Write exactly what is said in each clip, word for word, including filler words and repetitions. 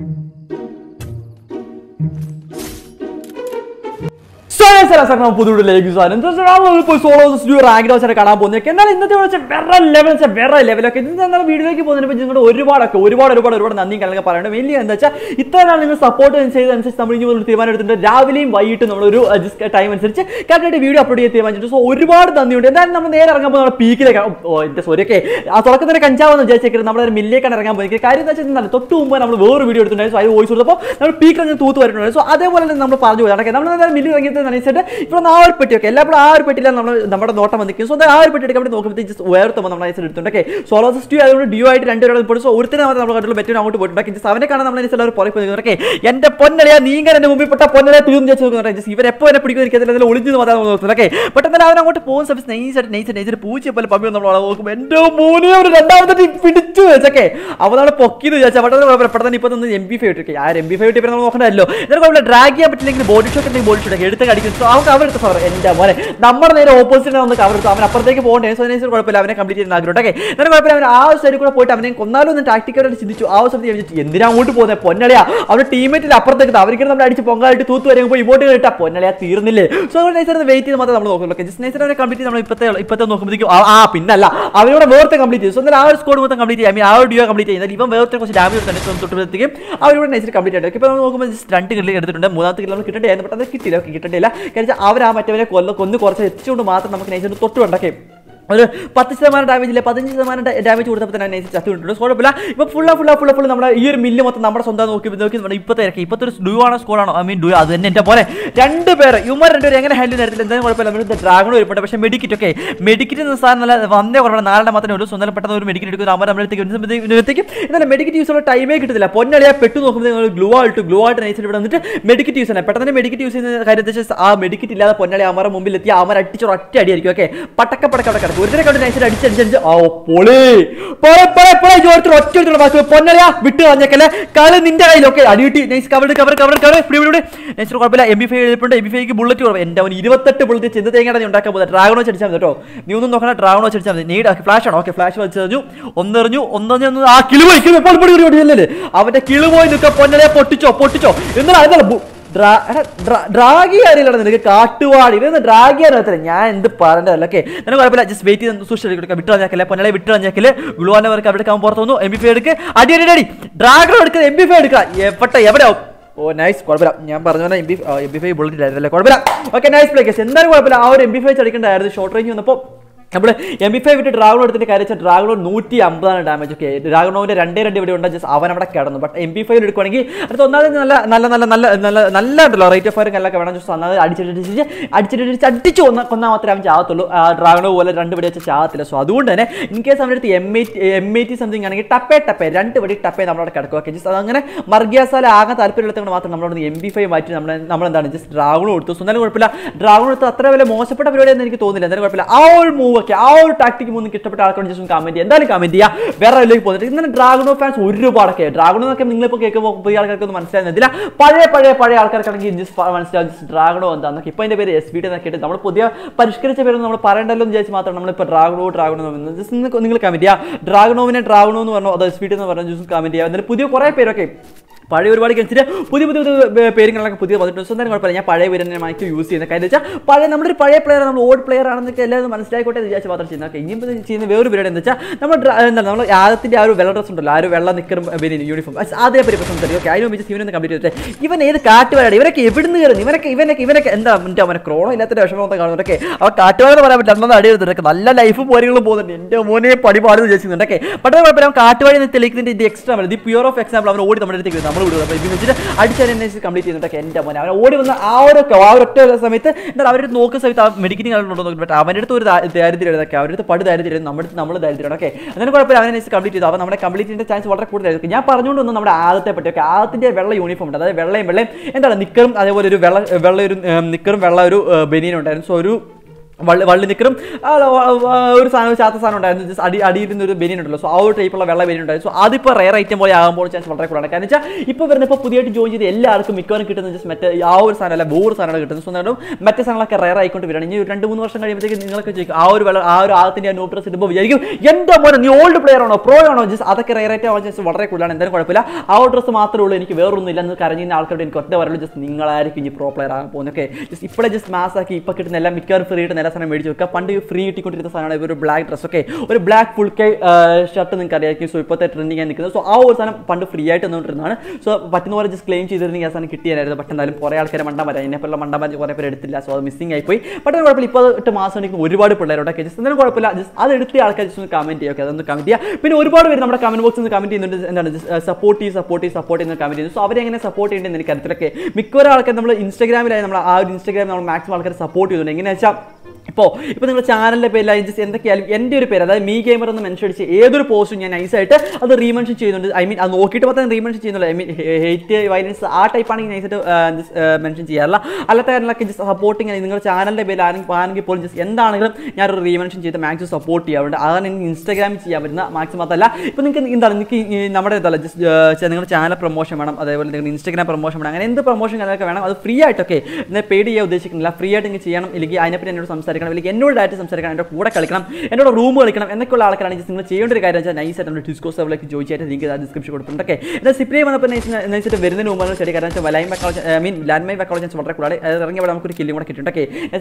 Now, put the legs on. There's around the solos, do ragdos at a carabone. Can I in the very levels of very level? Okay, this is another video. You can reward a reward about nothing like a parent million. The eternal support and says and says somebody will be the javelin by it to just a time and search. Captain a video pretty much so reward the new. Then number there are a peak like oh, this was okay. I thought the Kancha and the Jessica number million and a company carry such another top two men of the world video tonight. So I always would have peak on the two to it. So other one number of party, another million and I said. From our petty, Labra, our petty, number of Northam and the King. So the our petty company just wear the monopolized return. So also still I would do it and enter and put so Urthana better now to put back in the Savannah and Seller Polypony. Yet the Ponderia, Ninga and the movie put up on the two just even a point of particular case of the original. But then I want to post of nice and nice and nice and pooch people public on the moon and now that it fit to us. Okay, I want a pocket to just about the Patanipon on the M P favorite. I am M P favorite. They're going to drag you up to the body shock and the body should hit the cover it for end of one. Number they are opposite on the cover. So I'm up for the opponent. So I said, completed Nagrote. Then I was a report. I mean, Konal and the tactical and Situ house of the Yendira would put the Pondaria. Our teammate is upper the African of Ladiponga to two and we voted it up on a Tirnil. So I said, the weight is mother of the local. Just necessarily completed on Ipatano. Ah, Pinala. I will work the complete. So then our score with the complete. I mean, our dear complete. Even worth was damage to the game. I will necessarily completed. Keep on stunting related to the Mulatical and the Kitty. Our amateur call on the course, it's to Martha Nation to two and a cape. Patisama damage, Patisama damage would have been a nice chapter. But full of full of full of year million of numbers on the Okibaki when you put their keepers. Do you want to score on? I mean, do you other than Tapore? Tender, you might enter and handle it and then what the dragon or reputation medicate. Okay, medicate in the sun, one day or an hour, Matanus on the Patan medicate to the number of taking something. Then a medicate use of time make it to the Laponia, Petu, glue out to glue out and medicate use and a pattern medicate use in the Hydrosis are medicate la Ponia, Amara Mobility, Amara teacher or Teddy. Okay, Pataka. Oh, Polly! Pora, Pora, Pora, your throat, children of us, Pondaria, Victor on the Kala, Kalan India, okay, Aditi, nice cover, cover, cover, cover, privilege, Nestor Coppola, M B F, M B F, bullet, and down, you were thirty bullets in the thing and talk about the dragon or something. You don't know how to drown or something, need a flash and okay, flash will tell you on the new, on the new, ah, Kilway, Kilway, I want a Kilway in the Pondaria, Porticho, Porticho, in the other. Draghi are cartoon, even the Draghi are and the Paranda. Okay, then I just waited on the social Vitran Yakala, Vitran Yakale, Luana Capital Camportono, M B F. I did it. Dragon, M B F. Yeah, but I ever. Oh, nice. Corbera, Yambarana, M B F bullet level. Corbera. Okay, nice play. And then our M B F is short range on the pop. M B five with a dragon or the carriage, a dragon, Nuti, Ambla damage. Okay, dragon over and dividend just Avana Caron, but M B five requiring so Nala Nala right for Kalakavana, additional decision, additional Chatichona, dragon over and divided Chathla Swadun. In case I'm the M eight something and get tapet, tapet, and to it tapet, I'm not carcages. Margia Salaga, Alpil, the M B five, my number and just dragon to Sunday, dragon to travel most of the all move. Okay, our tactic moon get up at comedy and then comedy. Where I live politics and Dragon of fans would you bark? Dragon of the Mansan, Pare Pare Pare in this farm and just Dragon on the Kipa very sweet and the kid is number Pudia, Parishkrit number parental judge matter number Dragon, Dragon, this is the Konical comedy. Dragon and Dragon or other sweet and the comedy and then Pudio Korai. Okay. Party everybody consider Pudu pairing like Pudu, so then Pare with an mic to use in the Kajacha. Pare number Pare player and old player and the Keller and Stack the Judge of China. Chin very weird in the chat. Number Athi are well from the Larry Vella and the Kerm uniform. As are they person? Okay, I know which is even in the computer. Even a cart to even a cave in the even even in the crowd, let the Russian on the ground. Okay, our cart or whatever done on the idea of the Rekala life of worrying both in the money party part of the Jessica. Okay, but I'm cart in the extra, the pure of example of old example. Addition is completely in the Kenda. What is the hour of our summit? That I would focus without medicating a lot of but I went to the carrier, the part of the editor number, the number of the editor. Okay, and then what I is completed. I'm going to complete in the chance water put there. Yaparno, the number Alta, but Alta, Vella uniform, the Vella, and the Nikum, I would do Vella, Vella, Nikum, Vella, Benin, and so do. I free to black dress, okay? Or black full shirt and carriage, so trending and so ours and Panda free at so Patino just claims she's as an kitty and the missing but I people to Masonic would reward just other three archives in the committee. When we report comment works in the committee and support support support in the committee. So I support in the Instagram. Now, if you have a channel, you can see the repair. The me gamer mentioned either post in I said the remention change. I mean, I'm okay to the remention change. I mean, hate violence art type and I said mentioned Yella. Alatan like just supporting a channel, the Belan Pan, people just end on the remention change. The max support here and Instagram, Chiavina, Maximatala. If you can in the number just channel channel promotion, madam, Instagram promotion and in the promotion, free at okay. They paid you the chicken, free at Chiam, I never some. Endure that is some second of what a calicum, and a rumor and the Kalakan is in the chain regarded and I said on the discourse of like Jojet and the description of Puntake. The Cyprian Nation and I said a very numerous second of I mean, landmine vacations for Rakula, as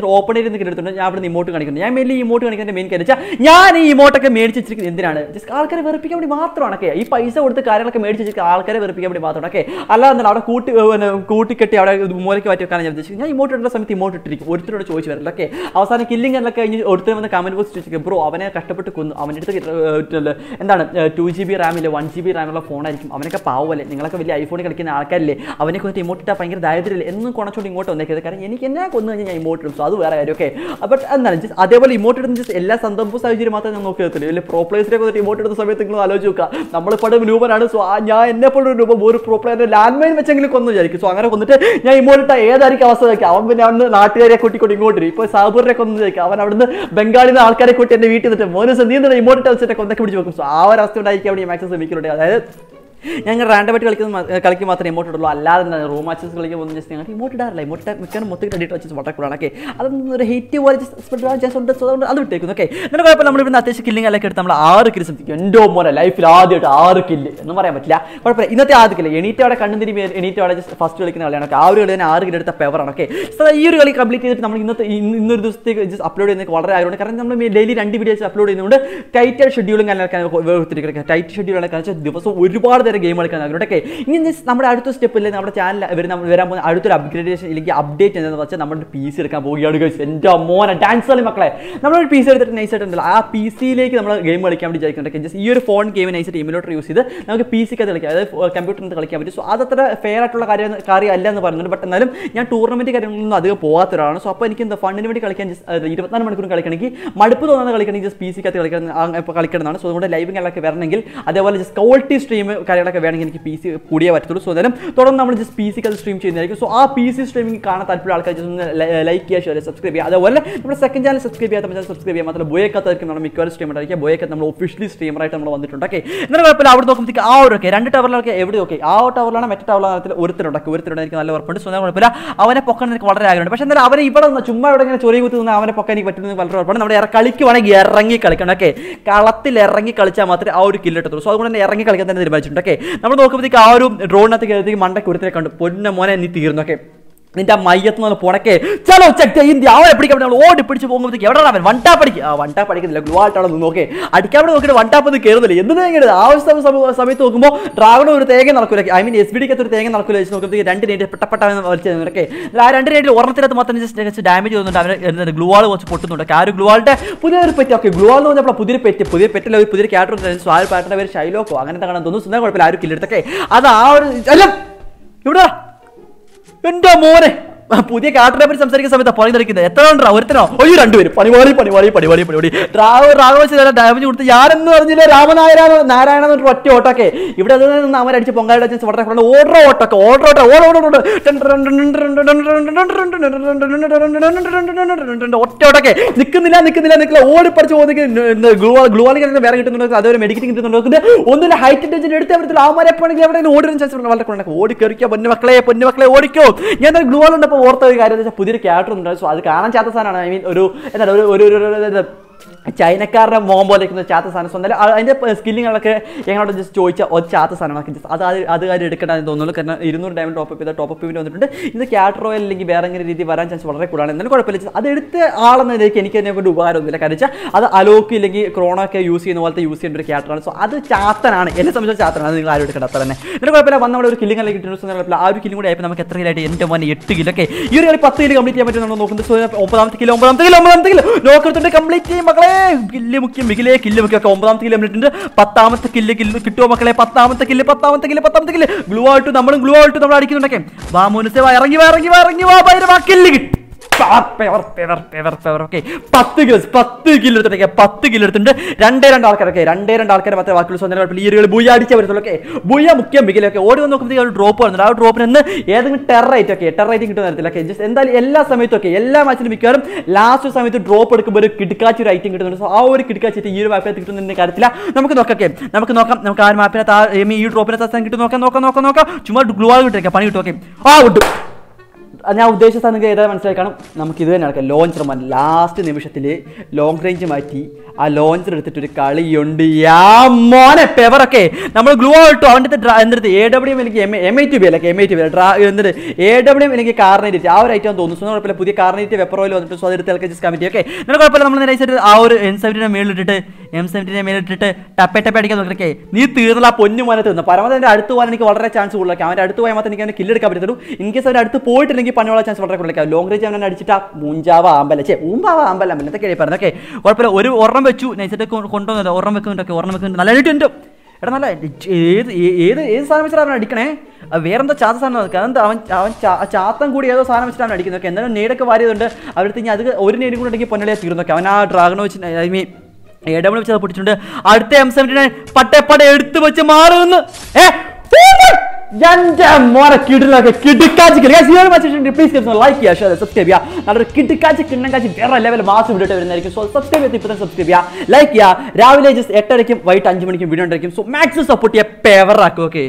open it in the Kirtan after the motor connection. I mainly motor and the main carriage. Yani motor made it in the just Alcaraver pick up the Martron. If I saw the car like a made it, Alcaraver pick up the Martron. Okay, Allah and a coot motor something motor trick, would throw a choice. Killing and like a comment was to bro, Avana Castaput and then two GB RAM, one GB RAM of phone, America Power, and like a iPhone can arcade. Avana could emote up and dietary and controlling motor on the Karan Yakuna emotive, so other okay. But and just other emoted in this Ella Santampu Sajiri Matan and Okil, pro place regular emoted the Soviet Lojuka, number of Nuba and so Anya and Nepal were proper landmine, which I'm going to so I'm going to emote the air that I was like, I'm going to Bengali and Alcaracut and the meat of the bonus and the other immortal set of the Kujokum. So, our Astana Academy Maxis and Victor. Younger random Kalkimath remote Alan and Roma just like one just remote like what we can motivate touches water Kuranaki. Other hate you were just on the other take. Okay, then I remember Natash killing like our Christian Domora life, our kill. No, I'm but in the article, any third country, any third first like an hour and argue at the power. Okay, so you really complicated something in this thing just uploaded in the quarter. I don't currently daily and videos uploaded in the tighter scheduling and kind of tight schedule and a culture. There was a gamer can okay. In this number out to step in our channel where I'm out to upgradation update and watch a number of P C guys and more and dance on McLean. Number P C that nice at P C like a gamer can be just your phone game and I said emulator you see the P C computer and the camera. So other fair at Kari Island, but another tournament and other poor so I can the fundamental can just multiple on the Kalikan just P C so living like a Vernangle, otherwise just quality stream. Like a wedding P C, Pudia, so then Toronto just P C stream chain. So our P C streaming can't like, share, subscribe. Otherwise, second channel subscribe at the subscribe. Boyaka economic stream, Boyaka officially stream right on the Tontake. Never out of the hour, okay, and tower like every okay. Out of a metatal, Urthana, Urthana, our pocket and quarter agent. But then our even on the Chumba and Chori with our pocket, but our Kaliki on a Yarangi Kalakanake, Kalatil, Rangi Kalachamatra, out killer. So I want an Yarangi Kalakan. Okay, number of the Kauru drone at the Manda Kurta and put in a money and the okay. In the Mayat no Ponake, Chalo check in the hour, pick up an old pitch of the Kerala and one tap, one tap, okay. At Capital, one tap of the Kerala, and then the house of Summit Tokumo, travel over the Egan or I mean, it's pretty good to the Egan or collection of the identity, Patapatan or Chenake. Light and rate or the Matan is damage on the glue was put on the car, glue all day, Pudir Petaki, glue all on the Pudir Pet, Pudir Petal, Pudir Catron, and Soil Pattern, where Shiloh, and Tanus never applied to kill it. Okay, other hour. You're more. പുതിയ കാർട്ടിനെ പറ്റി സംസാരിക്കുന്ന സമയത്ത് പുറകെ നിൽക്കുന്നത് എത്ര ഉണ്ട് ഒരുത്തനോ ഒരു രണ്ടുപേര് പണിപാടി പണിപാടി പണിപാടി പണിപാടി റാവു റാവു ഡാമേജ് കൊടുത്ത് ഞാനെന്ന് പറഞ്ഞില്ല രാമനായരാണ് നാരായണ എന്നൊരു ഒറ്റ ഓട്ടൊക്കെ ഇവിടെ അതിൽ നിന്ന് അവരടിച്ച് പൊങ്കാലിടെ അച്ഛൻ വളരെ കൊണ്ട് ഓർഡർ ഓട്ടൊക്കെ ഓർഡർ ഓട്ടോ ഓടോട്ടോ ഒറ്റ ഓട്ടൊക്കെ നിൽക്കുന്നില്ല നിൽക്കുന്നില്ല നിൽക്കില്ല ഓടി പഠിച്ച് പോകുന്ന ഗ്ലൂവാളികൾ വേറെ കിട്ടുന്നുണ്ട് അതേപോലെ മെഡിക്കറ്റ് കിട്ടുന്നുണ്ട് ഒന്നും ഹൈറ്റ് ടെൻഷൻ എടുത്ത് അവർ ആവുമാരെ എപ്പോഴെങ്കിലും എവിടെ ഓടുന്ന ചാൻസ് വളരെ കൊണ്ടൊക്കെ ഓടി കയറിക്കോ പൊന്നു മക്കളെ പൊന്നു മക്കളെ ഓടിക്കോ ഞാനൊരു ഗ്ലൂ ഉണ്ടപ്പോൾ ഓർത്ത ഒരു കാര്യം എന്ന് വെച്ചാൽ പുതിയൊരു ക്യാരക്ടർ ഉണ്ടായിരുന്നു സോ അത് കാണാൻ ചാത്ത സാധനമാണ് ഐ മീൻ ഒരു എന്താ ഒരു ഒരു ചൈനക്കാരുടെ മോം പോലെ ചാത്ത സാധനം സ്വന്തം അതിൻ്റെ സ്കില്ലിങ്ങുകളൊക്കെ ഞങ്ങളോട് ജസ്റ്റ് ചോദിച്ചാൽ ഒരു ചാത്ത സാധനങ്ങളൊക്കെ ജസ്റ്റ് അത് അത് കാര്യം എടുക്കേണ്ടതെന്ന് തോന്നുന്നു കാരണം ഇരുന്നൂറ് ഡയമണ്ട് ടോപ്പ് ചെയ്ത ടോപ്പ് പേയ്മെൻറ്റ് വന്നിട്ടുണ്ട് ഇന്ന് ക്യാറ്ററോ അല്ലെങ്കിൽ വേറെ അങ്ങനെ രീതി വരാൻ ചാൻസ് വളരെ കൂടുതലാണ് എന്നാലും കുഴപ്പമില്ല അത് എടുത്ത് ആളെന്നതിലേക്ക് എനിക്ക് അതിനെക്കൊണ്ട് ഉപകാരമൊന്നുമില്ല കാരണം വെച്ചാൽ അത് അലോക്ക് ഇല്ലെങ്കിൽ ക്രോണൊക്കെ യൂസ് ചെയ്യുന്ന പോലത്തെ യൂസ് ചെയ്യേണ്ട ഒരു ക്യാറ്ററാണ് സോ അത് ചാത്തനാണ് എന്നെ സംബന്ധിച്ച് ചാത്തനാണ് അത് നിങ്ങൾ ആരും എടുക്കേണ്ട അത്ര തന്നെ എന്നിട്ട് കുഴപ്പമില്ല വന്ന് നമ്മുടെ ഒരു കില്ലിംഗ് അല്ലെങ്കിൽ കിട്ടുന്ന കുഴപ്പമില്ല ആ ഒരു കില്ലും കൂടി ആയപ്പോൾ നമുക്ക് എത്ര കിലായിട്ട് എൻ്റെ മോനെ എട്ട് കിലൊക്കെ ഈ ഒരു പത്ത് കിലോ കംപ്ലീറ്റ് ചെയ്യാൻ പറ്റുമെന്നാണ് നോക്കുന്നത് സോ ഒമ്പതാമത്തെ കിലോ ഒമ്പതാമത്തെ കിലോ ഒമ്പതാമത്തെ കിലോ നോക്കത്തോട്ട് കംപ്ലീറ്റ് ചെയ്യും മക്കളെ കില്ല് മുഖ്യം മികിലേ കില്ല് മുഖ്യമൊക്കെ ഒമ്പതാമത്തെ കിലോ ഉണ്ട് പത്താമത്തെ കില്ല് കില്ല് കിട്ടുമോ മക്കളെ പത്താമത്തെ കില്ല് പത്താമത്തെ കില്ല് പത്താമത്തെ കില്ല് ഗ്ലൂ ആയിട്ട് നമ്മളും ഗ്ലൂ ആയിട്ട് നമ്മൾ അടിക്കുന്നുണ്ടൊക്കെ വാ മോനുസേ വാ ഇറങ്ങി വാ ഇറങ്ങി വാ ഇറങ്ങി വാ ഭൈരവാ കില്ല് കിട്ടും പത്ത് കിലോ പത്ത് കിലോ എടുത്തിട്ടൊക്കെ പത്ത് കിലോ എടുത്തിട്ടുണ്ട് രണ്ടേ രണ്ട് ആൾക്കാരൊക്കെ രണ്ടേ രണ്ട് ആൾക്കാർ മാത്രമേ വാക്കുള്ളൂ സ്വന്തം ഈ ഒരു ബുയ അടിച്ചാൽ പറ്റത്തുള്ളൊക്കെ ബുയ മുഖ്യം മികലൊക്കെ ഓടി വന്ന് നോക്കുമ്പോൾ ഒരു ഡ്രോപ്പ് വന്നിട്ട് ആ ഡ്രോപ്പിന് ഒന്ന് ഏതെങ്കിലും ടെററേറ്റ് ഒക്കെ ടെററേറ്റ് കിട്ടുന്ന തരത്തിലൊക്കെ ജസ്റ്റ് എന്തായാലും എല്ലാ സമയത്തൊക്കെ എല്ലാ മാച്ചിലും മിക്കവാറും ലാസ്റ്റ് സമയത്ത് ഡ്രോപ്പ് എടുക്കുമ്പോൾ ഒരു കിടക്കാച്ചി ഒരു ഐറ്റം കിട്ടുന്നുണ്ട് സോ ആ ഒരു കിടക്കാച്ചി ഈ ഒരു മാപ്പിനകത്ത് കിട്ടുന്ന കാര്യത്തില്ല നമുക്ക് നോക്കൊക്കെ നമുക്ക് നോക്കാം നമുക്ക് ആ മാപ്പിനകത്ത് ആ ഈ ഡ്രോപ്പിനകത്ത് അവസാനം കിട്ടും നോക്കാം നോക്കാം നോക്കാം നോക്കാം ചുമ്മാ ഗ്ലൂ ആൾ കിട്ടുക പണി കിട്ടുമൊക്കെ ആ കിട്ടും ഞാൻ ഉദ്ദേശിച്ച സ്ഥാനം ഏതായാലും മനസ്സിലായി കാണും നമുക്ക് ഇത് തന്നെ നടക്കാം ലോഞ്ചർമാൻ ലാസ്റ്റ് നിമിഷത്തിൽ ലോങ് റേഞ്ച് മാറ്റി ആ ലോഞ്ചർ എടുത്തിട്ടൊരു കളിയുണ്ട് യാ മോനെ പെവറൊക്കെ നമ്മൾ ഗ്ലൂ ഇട്ടു അവൻ്റെ എന്തെടുത്ത് എ ഡബ്ല്യൂ എനിക്ക് M M I T B അല്ലെങ്കിൽ എം ഐ ടി ബി എന്നിട്ട് എ ഡബ്ല്യൂ എനിക്ക് കാർണേറ്റ് ആ ഒരു ഐറ്റം തോന്നുന്നു കുഴപ്പമില്ല പുതിയ കാർണേറ്റ് വെപ്പറോയിൽ വന്നിട്ട് സോ അതെടുത്ത് ഇളക്കി ജസ്റ്റ് കമ്മിറ്റി ഓക്കെ എന്നാൽ കുഴപ്പമില്ല നമ്മൾ നേരെ ആ ഒരു എം സെവൻറ്റിൻ്റെ മേളിട്ടിട്ട് എം സെവൻറ്റിൻ്റെ മേലിട്ടിട്ട് ടപ്പേ ടപ്പേ അടിക്കാൻ നോക്കിയൊക്കെ നീ തീർന്നുള്ള ആ പൊന്നു മോനെ തീർന്നു പരമാവധി അടുത്ത് പോകാൻ എനിക്ക് വളരെ ചാൻസ് കൂടുതലൊക്കെ അവൻ്റെ അടുത്ത് പോയാൽ മാത്രമേ എനിക്ക് അവന് കില്ലെടുക്കാൻ പറ്റത്തുള്ളൂ ഇൻ കേസ് അവൻ്റെ അടുത്ത് പോയിട്ടില്ലെങ്കിൽ പണിയുള്ള ചാൻസ് വളരെ കൂടുതലേക്കാം ലോങ് റേഞ്ച് അവനെ അടിച്ചിട്ട് മൂഞ്ചാവ ആമ്പല ചേ ഊമ്പാവ ആമ്പല അമ്പല എന്നൊക്കെ എഴുതി പറഞ്ഞത് ഓക്കെ കുഴപ്പമില്ല ഒരു ഒരെണ്ണം വെച്ചു നൈസറ്റ് കൊണ്ടുവന്നത് ഒരെണ്ണം വെക്കുന്നുണ്ടൊക്കെ ഒരെണ്ണം വെക്കുന്നുണ്ട് നല്ല എഴുതിട്ടുണ്ട് എടാ നല്ല ഏത് ഏത് ഏത് സാധനം വെച്ചിട്ട് അവൻ അടിക്കണേ വേറെന്തോ ചാത്ത സാധനം നോക്കാം എന്താ അവൻ അവൻ ചാത്തം കൂടി ഏതോ സാധനം വെച്ചിട്ട് അവൻ അടിക്കുന്നൊക്കെ എന്തായാലും നേടൊക്കെ വാരിയതുകൊണ്ട് അവിടുത്തെ ഇനി അത് ഒരു നേടും കൂടെ ഉണ്ടെങ്കിൽ പൊന്നളിയെ തീർന്നൊക്കെ അവൻ ആ ഡ്രാഗൺ വെച്ച് ഐ മീൻ എ ഡബ്ല്യൂ വെച്ച് അത് പൊട്ടിച്ചിട്ടുണ്ട് അടുത്ത എം സെവൻറ്റിനെ പട്ടേപ്പട എടുത്ത് വെച്ച് മാറുമെന്ന് ഏഹ് എന്റെ മോനെ കിടിലൊക്കെ കിടിക്കാച്ച് കിട്ടും പ്ലീസ് ലൈക്ക് ചെയ്യുക സബ്സ്ക്രൈബ് ചെയ്യുക നല്ലൊരു കിടിക്കാച്ച് കിണ്ണം കാച്ചി വേറെ ലെവൽ മാസം വീഡിയോ വരുന്നതായിരിക്കും സോ സബ്സ്ക്രൈബ് ചെയ്ത് ഇപ്പം തന്നെ സബ്സ്ക്രൈബ് ചെയ്യുക ലൈക്ക് ചെയ്യുക രാവിലെ ജസ്റ്റ് എട്ടരയ്ക്കും വൈകിട്ട് അഞ്ച് മണിക്കും വീഡിയോ ഉണ്ടായിരിക്കും സോ മാക്സിമം സപ്പോർട്ട് ചെയ്യുക പേവറാക്കും ഓക്കെ.